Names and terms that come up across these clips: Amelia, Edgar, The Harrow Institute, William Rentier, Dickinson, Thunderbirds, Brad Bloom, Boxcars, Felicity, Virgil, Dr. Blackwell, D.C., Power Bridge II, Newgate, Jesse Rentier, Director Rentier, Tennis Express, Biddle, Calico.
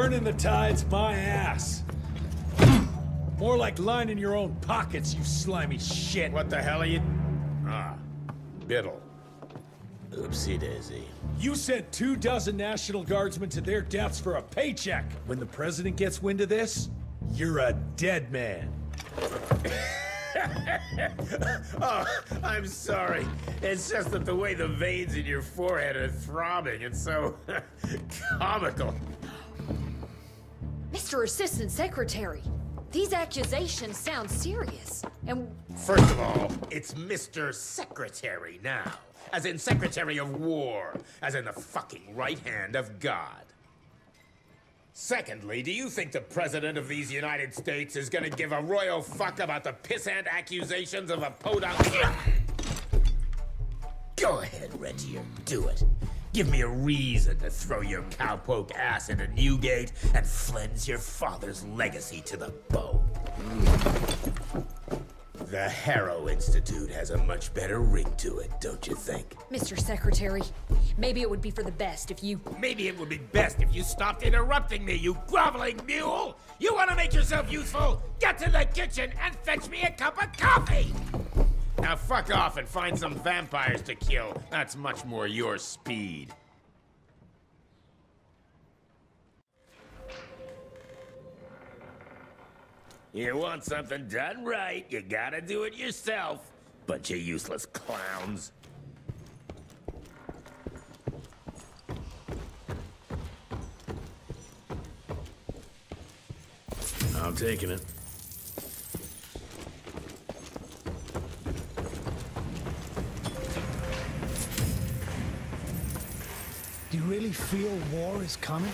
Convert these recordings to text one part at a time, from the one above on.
Burning the tide's my ass. More like lining your own pockets, you slimy shit. What the hell are you... Ah, Biddle. Oopsie-daisy. You sent 24 National Guardsmen to their deaths for a paycheck. When the president gets wind of this, you're a dead man. Oh, I'm sorry. It's just that the way the veins in your forehead are throbbing, it's so comical. Mr. Assistant Secretary, these accusations sound serious, and... First of all, it's Mr. Secretary now. As in Secretary of War, as in the fucking right hand of God. Secondly, do you think the President of these United States is gonna give a royal fuck about the pissant accusations of a podunk? Go ahead, Rentier, do it. Give me a reason to throw your cowpoke ass into Newgate and flens your father's legacy to the bone. The Harrow Institute has a much better ring to it, don't you think? Mr. Secretary, maybe it would be for the best if you... Maybe it would be best if you stopped interrupting me, you groveling mule! You want to make yourself useful? Get to the kitchen and fetch me a cup of coffee! Now fuck off and find some vampires to kill. That's much more your speed. You want something done right, you gotta do it yourself. Bunch of useless clowns. I'm taking it. Do you really feel war is coming?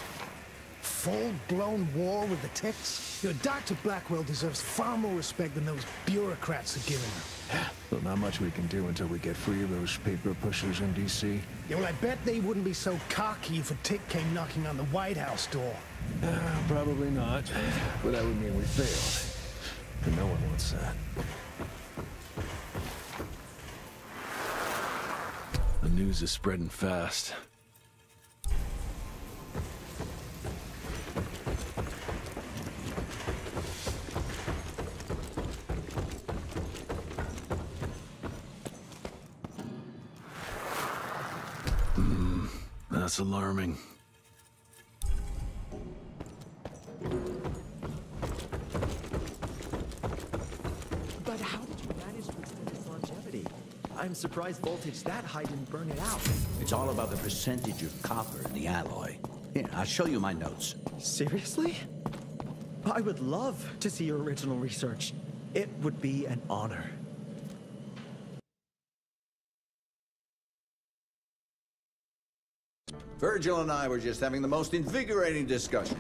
Full-blown war with the ticks? Your Dr. Blackwell deserves far more respect than those bureaucrats are giving her. Well, not much we can do until we get free of those paper pushers in D.C. Yeah, well, I bet they wouldn't be so cocky if a tick came knocking on the White House door. Probably not, but that would mean we failed. And no one wants that. The news is spreading fast. That's alarming. But how did you manage to extend its longevity? I'm surprised voltage that high didn't burn it out. It's all about the percentage of copper in the alloy. Here, I'll show you my notes. Seriously? I would love to see your original research. It would be an honor. Virgil and I were just having the most invigorating discussion.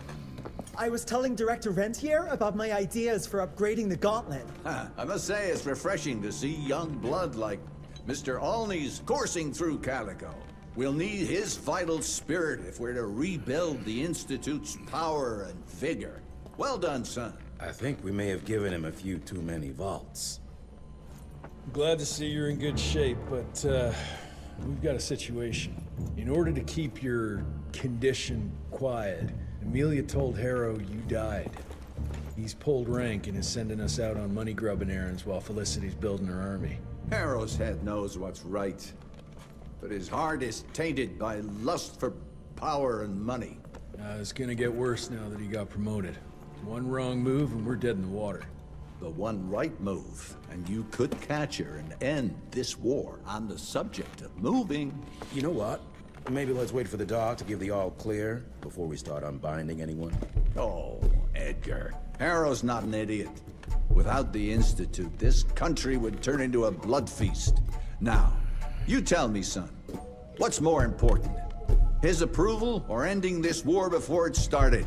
I was telling Director Rentier about my ideas for upgrading the gauntlet. Huh. I must say it's refreshing to see young blood like Mr. Alney's coursing through Calico. We'll need his vital spirit if we're to rebuild the Institute's power and vigor. Well done, son. I think we may have given him a few too many vaults. Glad to see you're in good shape, but we've got a situation. In order to keep your condition quiet, Amelia told Harrow you died. He's pulled rank and is sending us out on money-grubbing errands while Felicity's building her army. Harrow's head knows what's right, but his heart is tainted by lust for power and money. It's gonna get worse now that he got promoted. One wrong move and we're dead in the water. The one right move, and you could catch her and end this war. On the subject of moving... You know what? Maybe let's wait for the dog to give the all clear before we start unbinding anyone. Oh, Edgar. Harrow's not an idiot. Without the Institute, this country would turn into a blood feast. Now, you tell me, son, what's more important? His approval or ending this war before it started?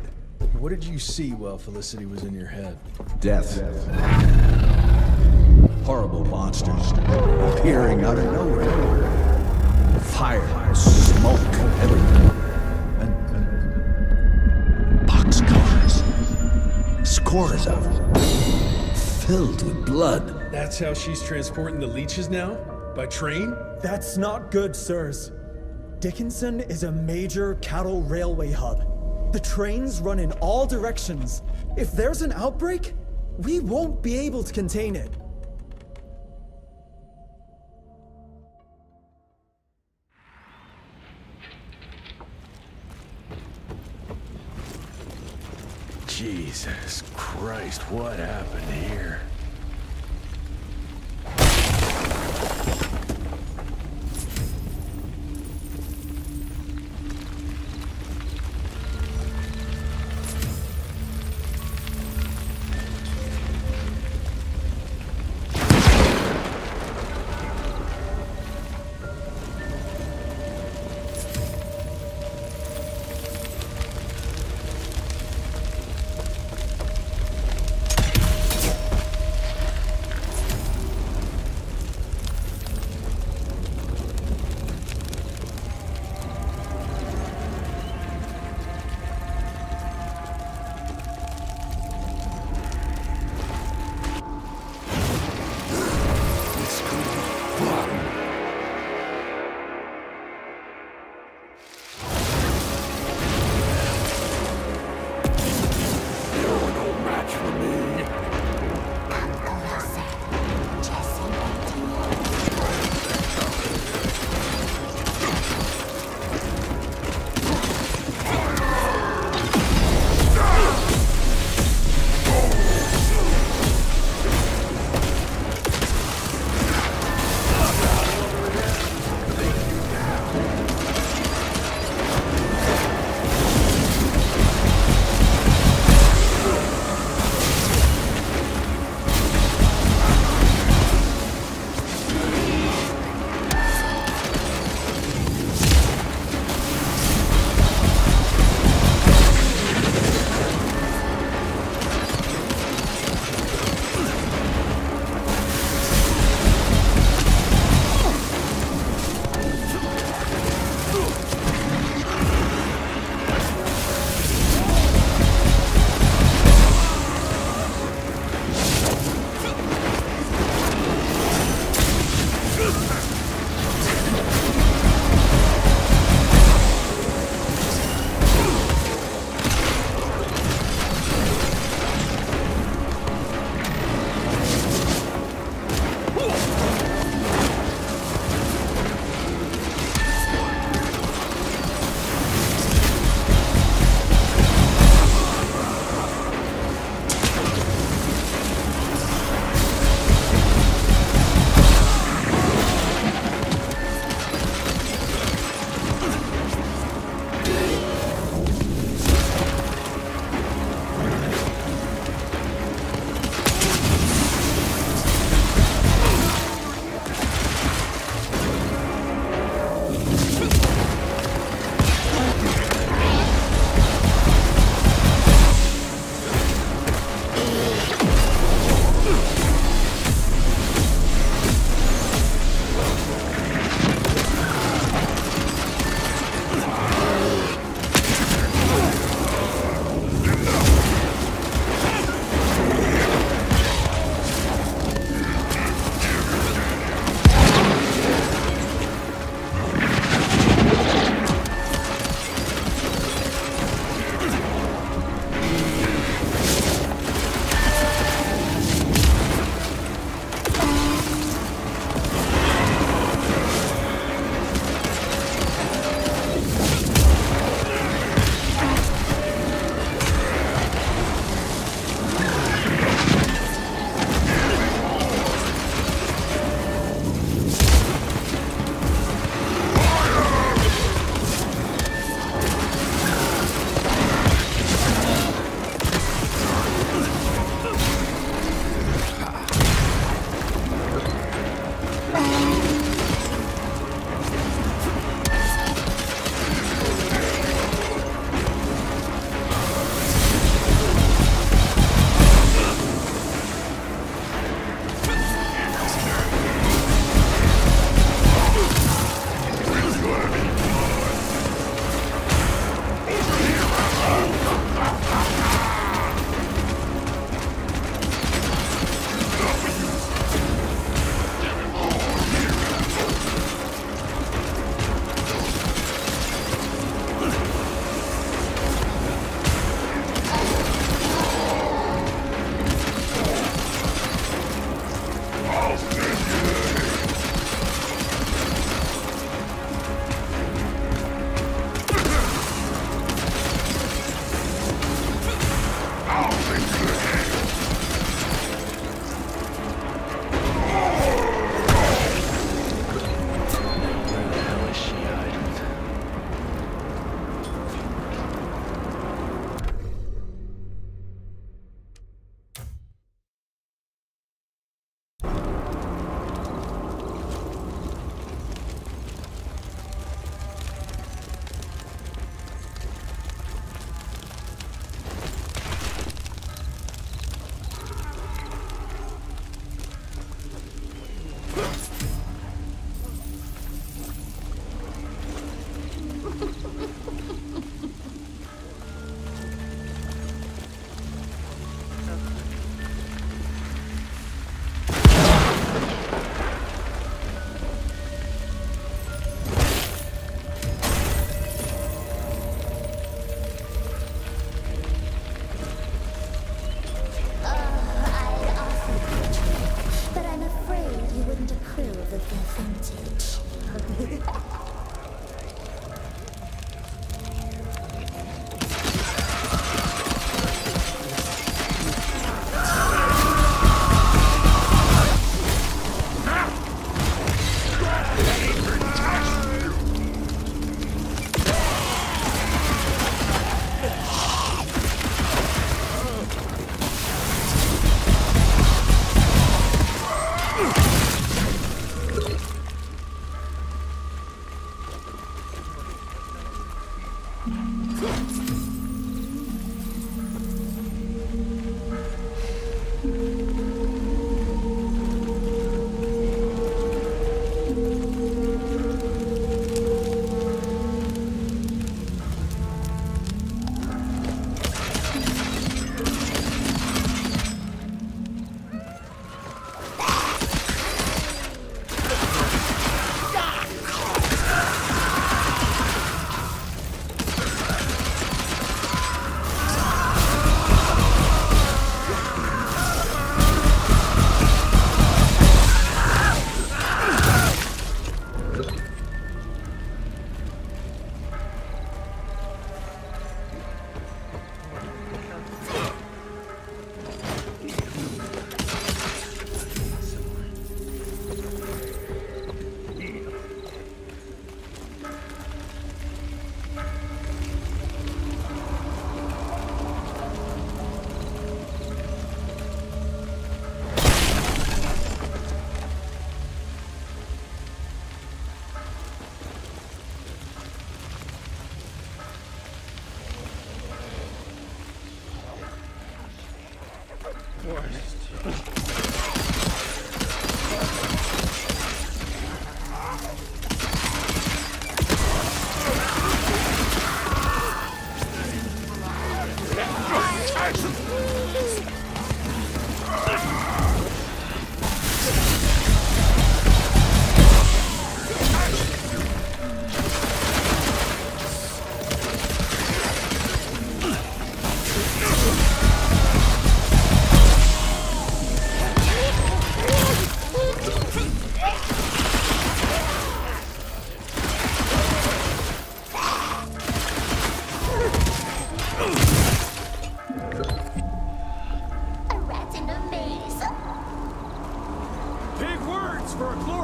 What did you see while Felicity was in your head? Death. Horrible monsters appearing out of nowhere. Fire, smoke, everything. And boxcars. Scores of them. Filled with blood. That's how she's transporting the leeches now? By train? That's not good, sirs. Dickinson is a major cattle railway hub. The trains run in all directions. If there's an outbreak, we won't be able to contain it. Jesus Christ, what happened here?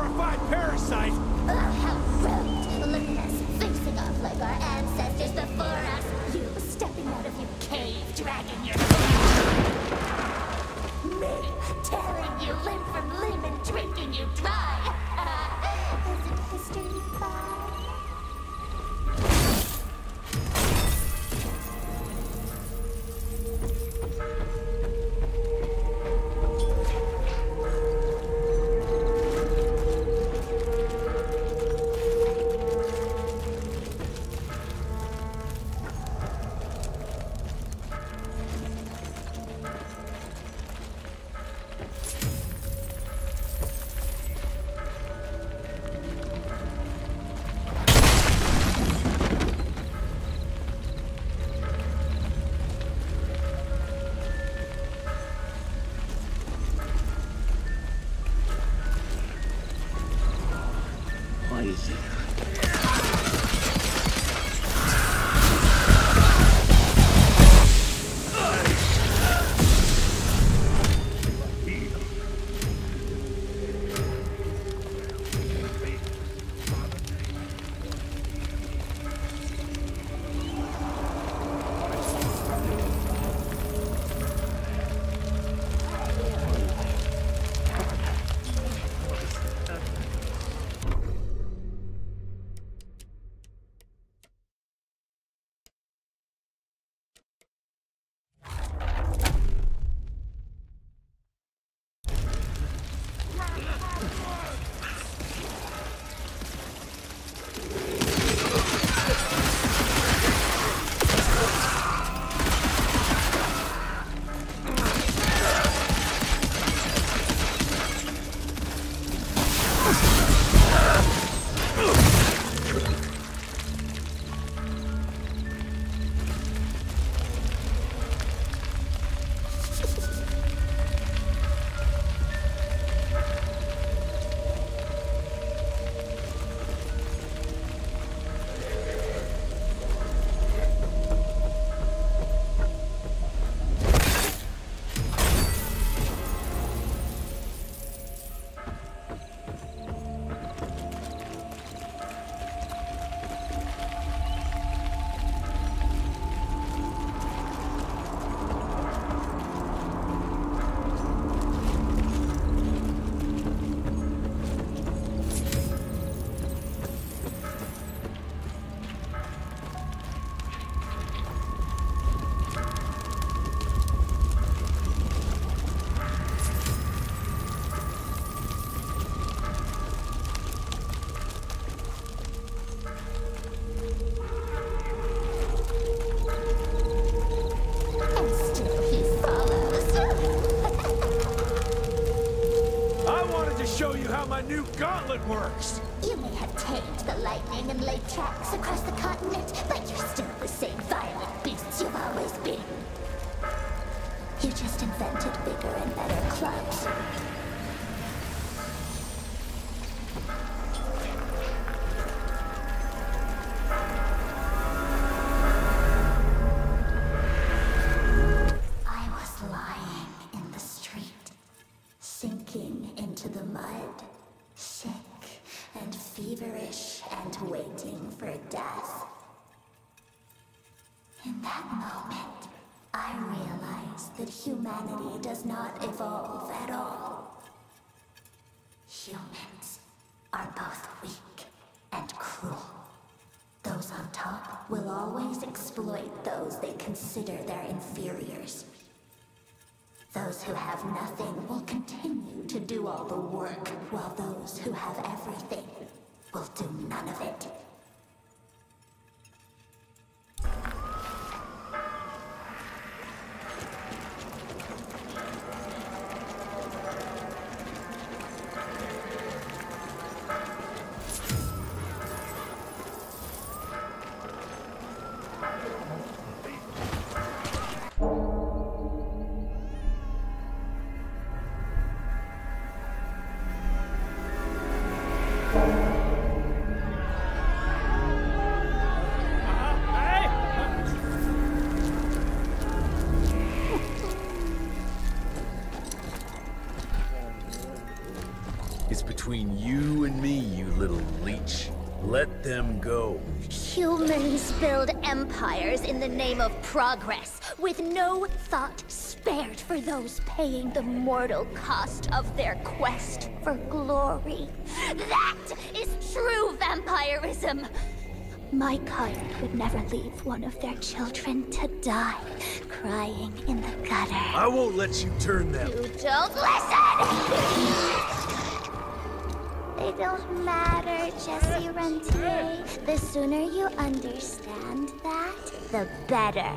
terrified parasite! Ugh, how rude! Look at us, facing off like our ancestors before us! You stepping out of your cave, dragging your... Me, tearing you limb from limb and drinking you dry! Isn't history fun? Works. You may have tamed the lightning and laid tracks across the continent, but you're still the same violent beasts you've always been. You just invented bigger and better clubs. I was lying in the street, sinking into the mud. Sick and feverish and waiting for death. In that moment, I realized that humanity does not evolve at all. Humans are both weak and cruel. Those on top will always exploit those they consider their inferiors. Those who have nothing will continue to do all the work, while those who have everything will do none of it. me, you little leech. Let them go. Humans build empires in the name of progress, with no thought spared for those paying the mortal cost of their quest for glory. That is true vampirism! My kind would never leave one of their children to die, crying in the gutter. I won't let you turn them. You don't listen! They don't matter, Jesse Rentier. The sooner you understand that, the better.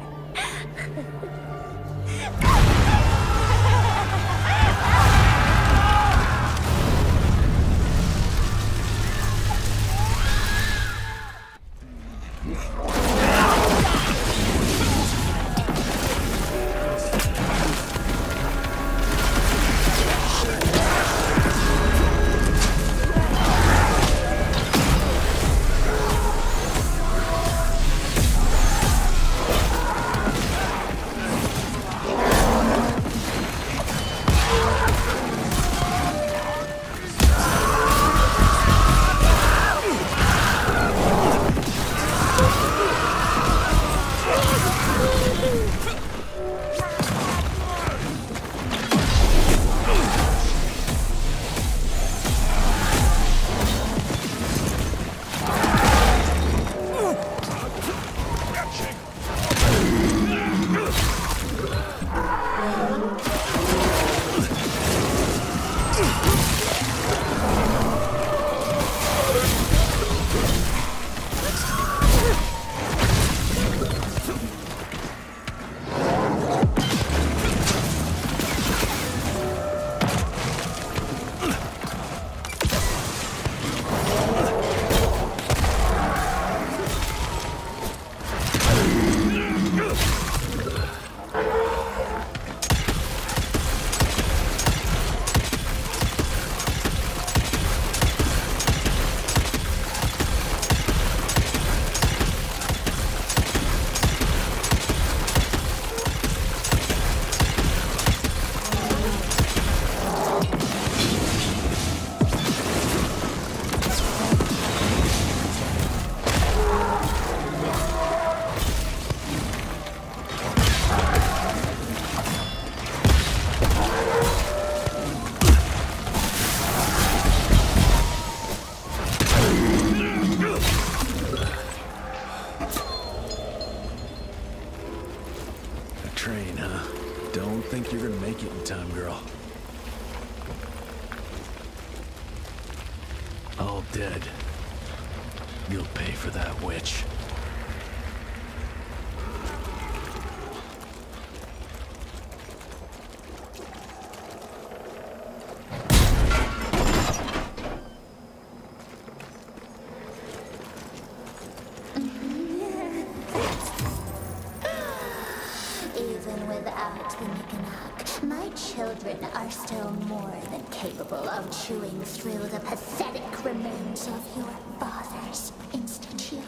Chewing through the pathetic remains of your father's institute.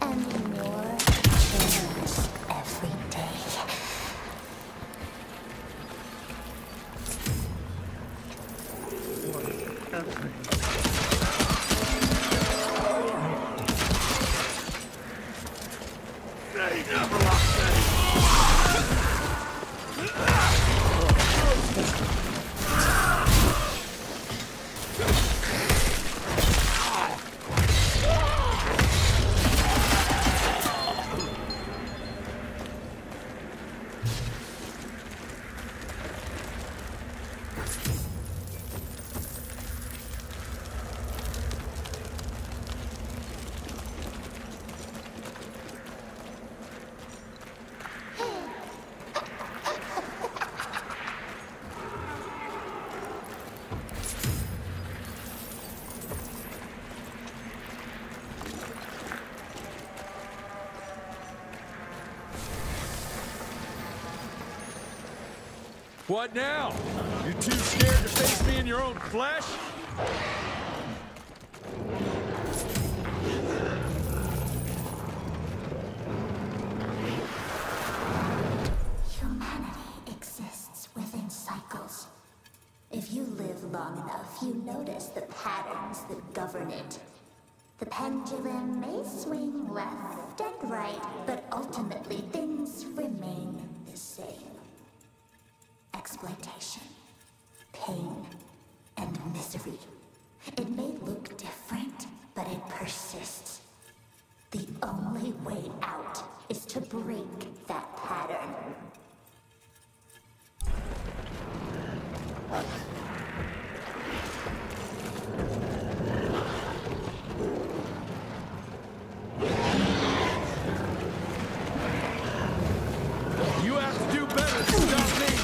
And more changes every day. What now? You're too scared to face me in your own flesh? Humanity exists within cycles. If you live live long enough, you notice the patterns that govern it. The pendulum may swing left and right, but ultimately things remain the same. Exploitation, pain, and misery. It may look different, but it persists. The only way out is to break that pattern. You have to do better to stop me!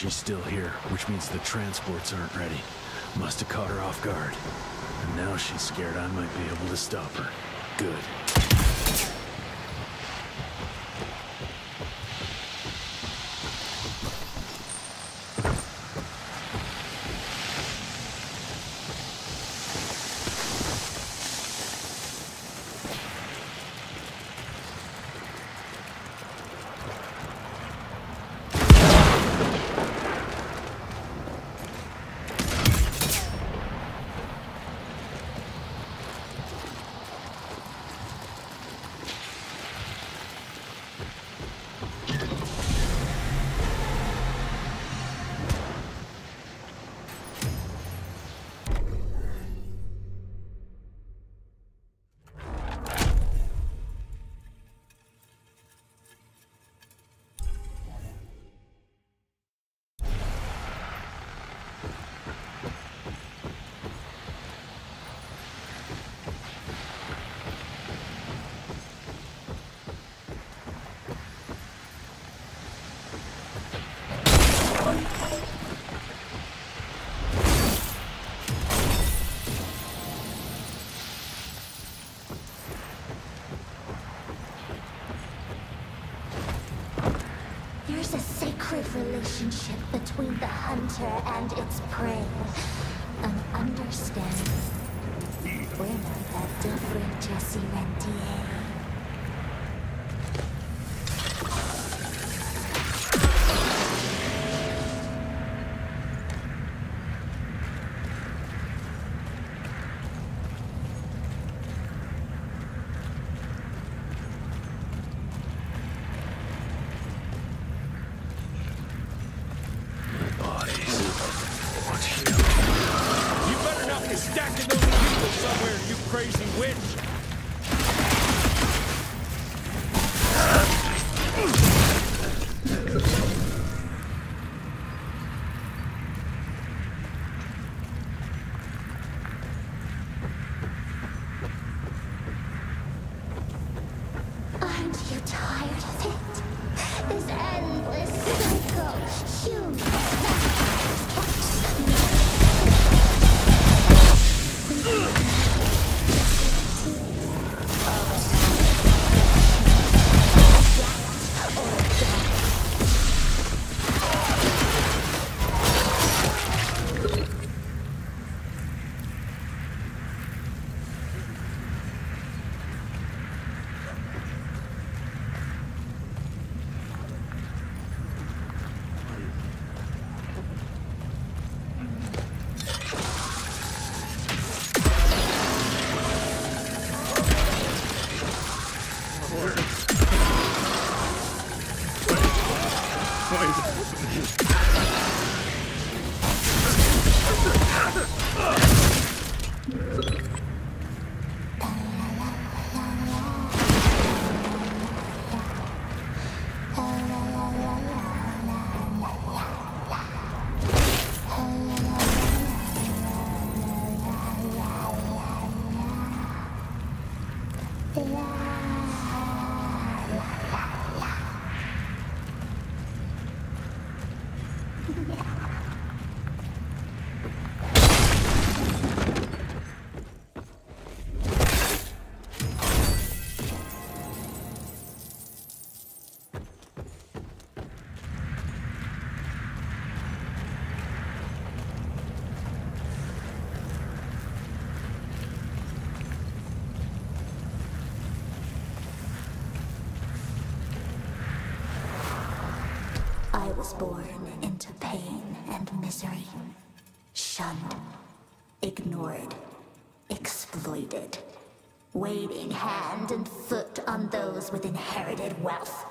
She's still here, which means the transports aren't ready. Must have caught her off guard. And now she's scared I might be able to stop her. Good. Relationship between the hunter and its prey. An understanding. We're not that different, Jesse Rentier. Was born into pain and misery, shunned, ignored, exploited, waiting hand and foot on those with inherited wealth.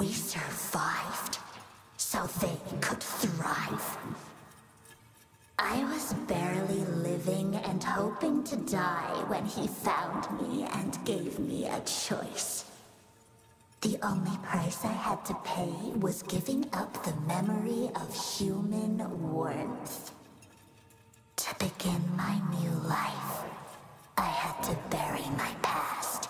We survived so they could thrive. I was barely living and hoping to die when he found me and gave me a choice. The only price I had to pay was giving up the memory of human warmth. To begin my new life, I had to bury my past.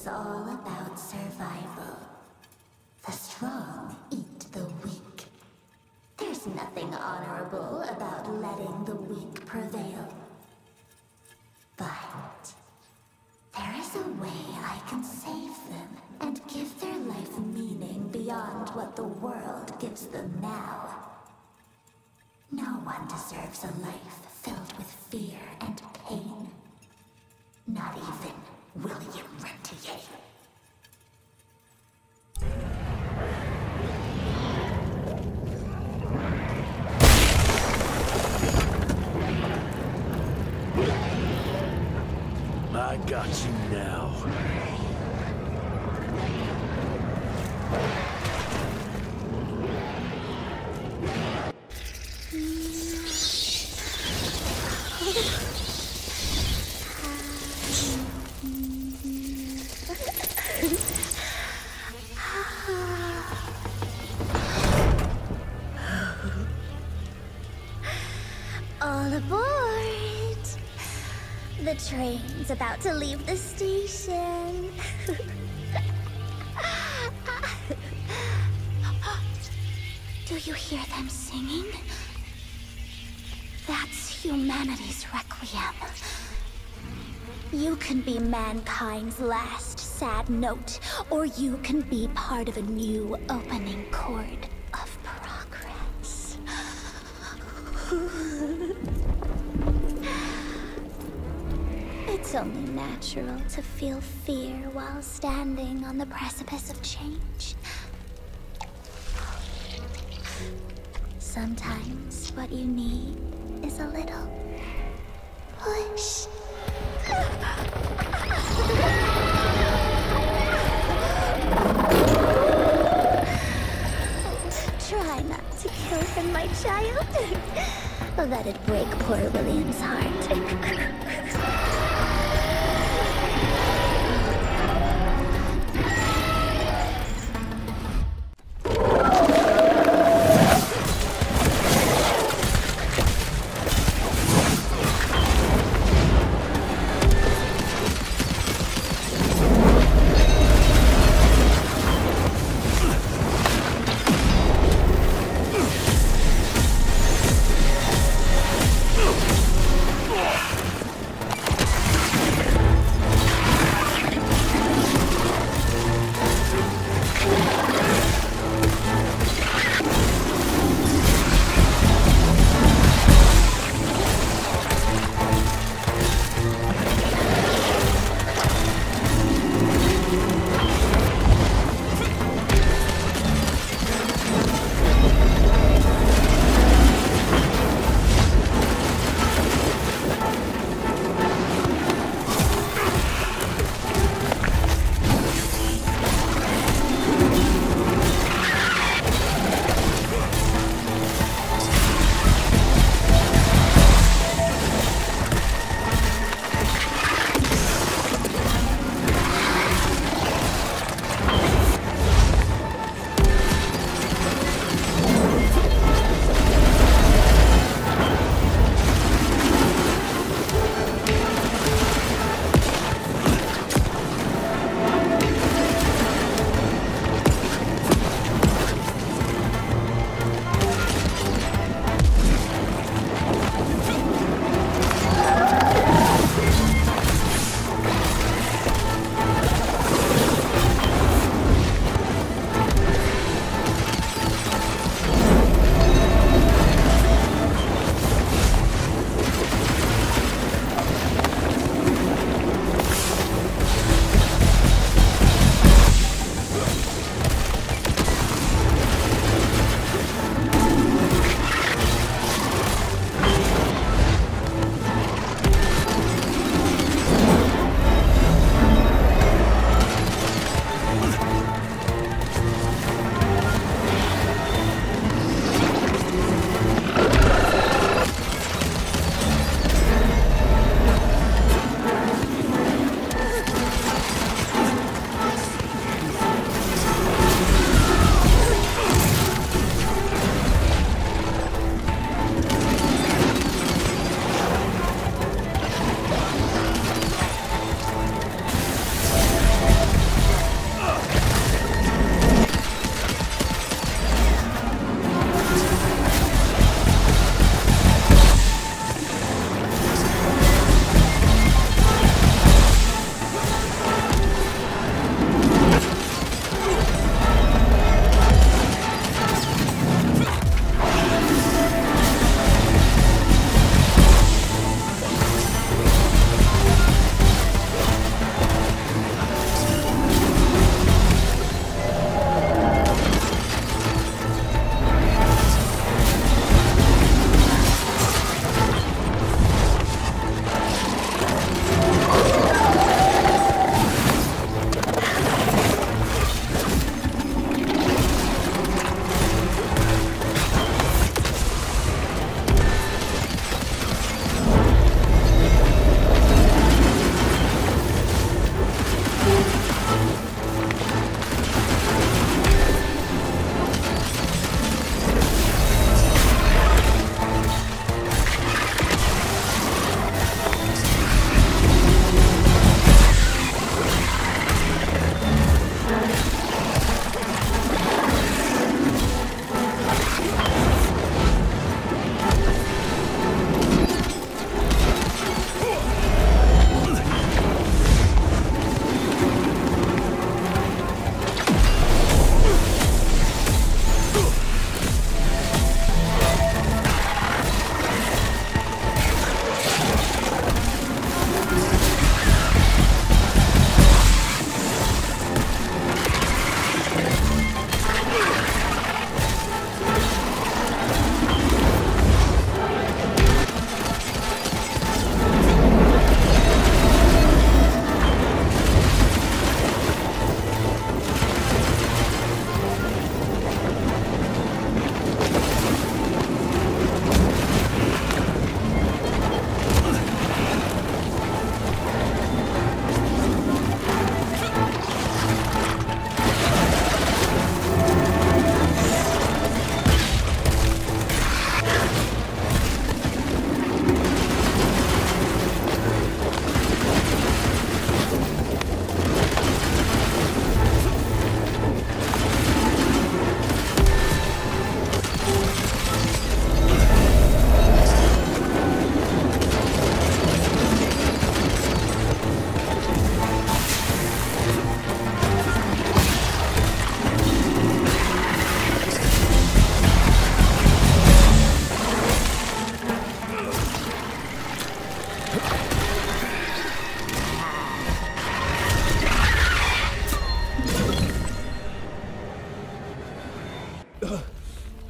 is all about survival. The strong eat the weak. There's nothing honorable about letting the weak prevail. But there is a way I can save them and give their life meaning beyond what the world gives them now. No one deserves a life filled with fear and pain. Not even William Rentier. I got you now. The train's about to leave the station. Do you hear them singing? That's humanity's requiem. You can be mankind's last sad note, or you can be part of a new opening chord of progress. It's only natural to feel fear while standing on the precipice of change. Sometimes what you need is a little push. Try not to kill him, my child. Let it break poor William's heart.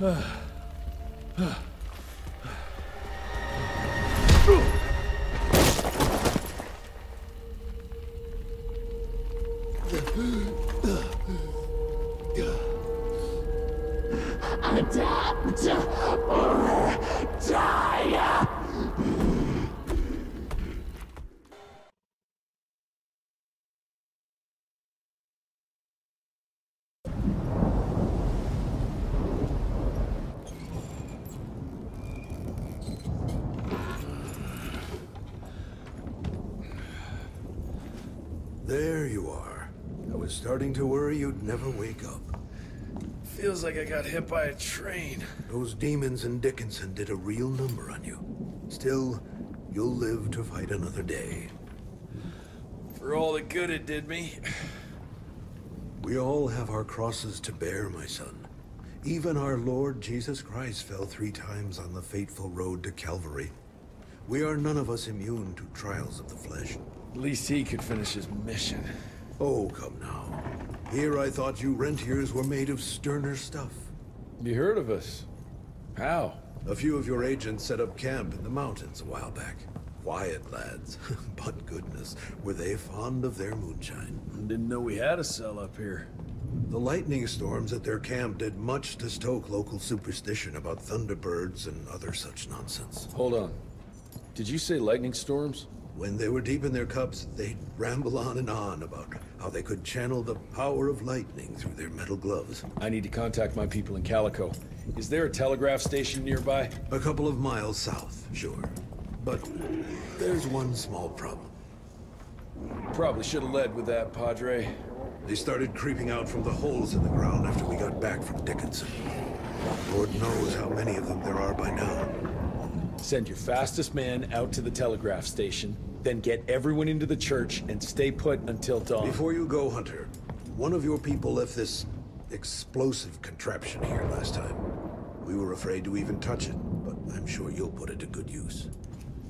There you are. I was starting to worry you'd never wake up. Feels like I got hit by a train. Those demons in Dickinson did a real number on you. Still, you'll live to fight another day. For all the good it did me. We all have our crosses to bear, my son. Even our Lord Jesus Christ fell 3 times on the fateful road to Calvary. We are none of us immune to trials of the flesh. At least he could finish his mission. Oh, come now. Here I thought you Rentiers were made of sterner stuff. You heard of us? How? A few of your agents set up camp in the mountains a while back. Quiet lads. But goodness, were they fond of their moonshine. Didn't know we had a cell up here. The lightning storms at their camp did much to stoke local superstition about Thunderbirds and other such nonsense. Hold on. Did you say lightning storms? When they were deep in their cups, they'd ramble on and on about how they could channel the power of lightning through their metal gloves. I need to contact my people in Calico. Is there a telegraph station nearby? A couple of miles south, sure. But there's one small problem. Probably should have led with that, Padre. They started creeping out from the holes in the ground after we got back from Dickinson. Lord knows how many of them there are by now. Send your fastest man out to the telegraph station. Then get everyone into the church and stay put until dawn. Before you go, Hunter, one of your people left this explosive contraption here last time. We were afraid to even touch it, but I'm sure you'll put it to good use.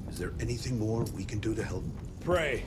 Is there anything more we can do to help? Pray.